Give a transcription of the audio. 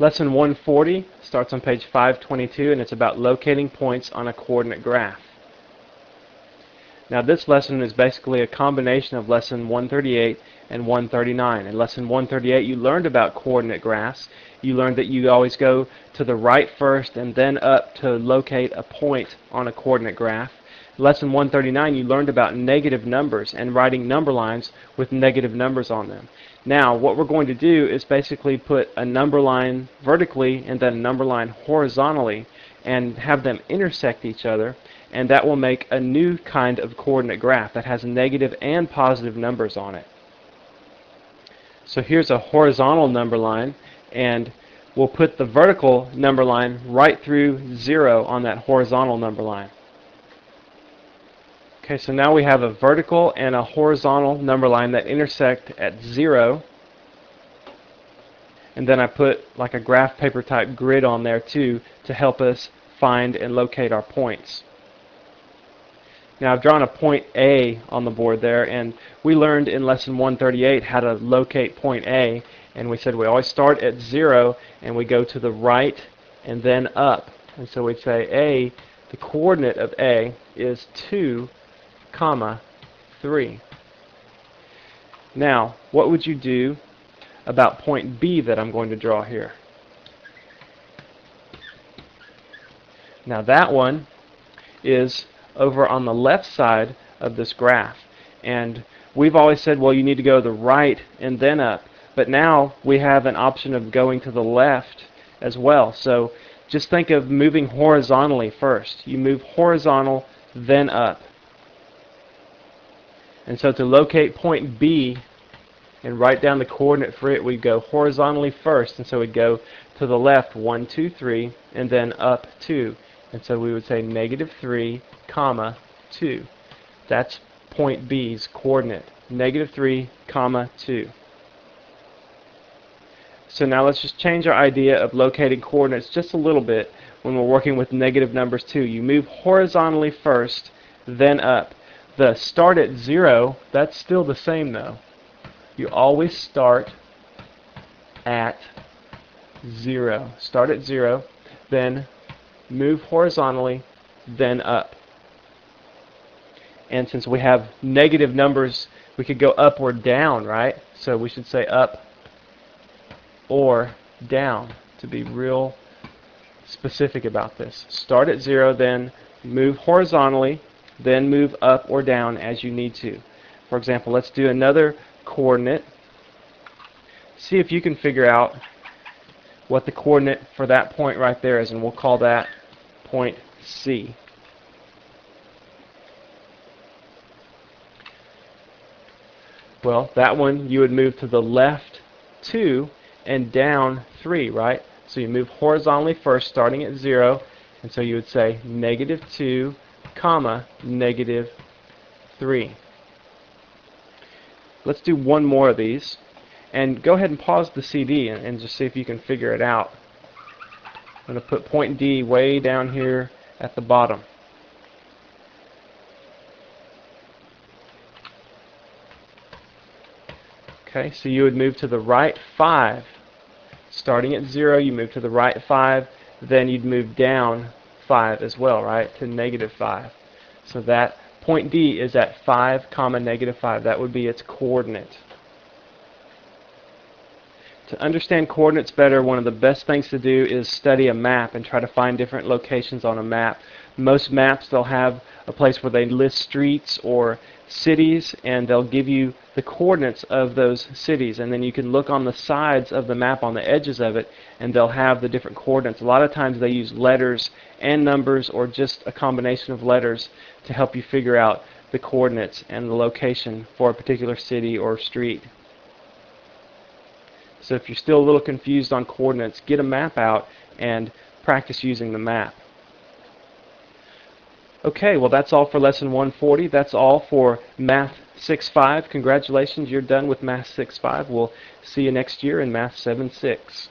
Lesson 140 starts on page 522, and it's about locating points on a coordinate graph. Now this lesson is basically a combination of lesson 138 and 139. In lesson 138 you learned about coordinate graphs. You learned that you always go to the right first and then up to locate a point on a coordinate graph. Lesson 139 you learned about negative numbers and writing number lines with negative numbers on them. Now what we're going to do is basically put a number line vertically and then a number line horizontally and have them intersect each other, and that will make a new kind of coordinate graph that has negative and positive numbers on it. So here's a horizontal number line, and we'll put the vertical number line right through 0 on that horizontal number line. Okay, so now we have a vertical and a horizontal number line that intersect at 0, and then I put like a graph paper type grid on there too to help us find and locate our points. Now I've drawn a point A on the board there, and we learned in lesson 138 how to locate point A, and we said we always start at 0 and we go to the right and then up. And so we'd say A, the coordinate of A is 2, 3. Now what would you do about point B that I'm going to draw here? Now that one is over on the left side of this graph, and we've always said, well, you need to go to the right and then up, but now we have an option of going to the left as well. So just think of moving horizontally first. You move horizontal then up, and so to locate point B and write down the coordinate for it, we go horizontally first, and so we go to the left 1, 2, 3 and then up 2, and so we would say -3, 2. That's point B's coordinate, -3, 2. So now let's just change our idea of locating coordinates just a little bit when we're working with negative numbers too. You move horizontally first, then up. The start at 0, that's still the same though. You always start at 0. Start at 0, then move horizontally, then up. And since we have negative numbers, we could go up or down, right? So we should say up or down to be real specific about this. Start at 0, then move horizontally, then move up or down as you need to. For example, let's do another coordinate. See if you can figure out what the coordinate for that point right there is, and we'll call that point C. Well, that one you would move to the left 2 and down 3, right? So you move horizontally first, starting at 0, and so you would say -2, -3. Let's do one more of these, and go ahead and pause the CD and just see if you can figure it out. I'm going to put point D way down here at the bottom. Okay, so you would move to the right 5. Starting at 0, you move to the right 5, then you'd move down 5 as well, right, to -5. So that point D is at 5, -5. That would be its coordinate. To understand coordinates better, one of the best things to do is study a map and try to find different locations on a map. Most maps, they'll have a place where they list streets or cities, and they'll give you the coordinates of those cities, and then you can look on the sides of the map, on the edges of it, and they'll have the different coordinates. A lot of times they use letters and numbers, or just a combination of letters, to help you figure out the coordinates and the location for a particular city or street. So if you're still a little confused on coordinates, get a map out and practice using the map. Okay, well that's all for lesson 140. That's all for Math 6.5. Congratulations, you're done with Math 6.5. We'll see you next year in Math 7.6.